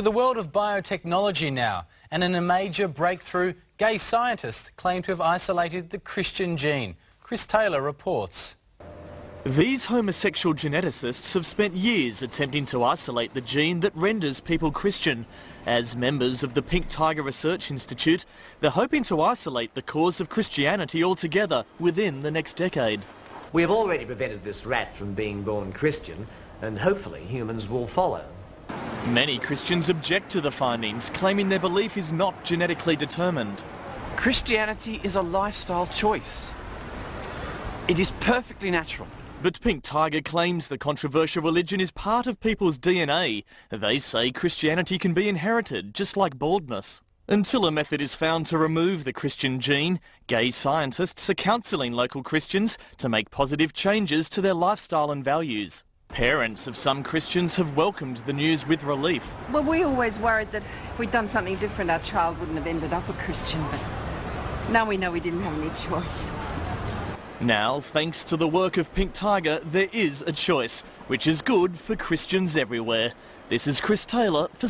To the world of biotechnology now, and in a major breakthrough, gay scientists claim to have isolated the Christian gene. Chris Taylor reports. These homosexual geneticists have spent years attempting to isolate the gene that renders people Christian. As members of the Pink Tiger Research Institute, they're hoping to isolate the cause of Christianity altogether within the next decade. We have already prevented this rat from being born Christian, and hopefully humans will follow. Many Christians object to the findings, claiming their belief is not genetically determined. Christianity is a lifestyle choice. It is perfectly natural. But Pink Tiger claims the controversial religion is part of people's DNA. They say Christianity can be inherited, just like baldness. Until a method is found to remove the Christian gene, gay scientists are counselling local Christians to make positive changes to their lifestyle and values. Parents of some Christians have welcomed the news with relief. Well, we always worried that if we'd done something different, our child wouldn't have ended up a Christian, but now we know we didn't have any choice. Now, thanks to the work of Pink Tiger, there is a choice, which is good for Christians everywhere. This is Chris Taylor for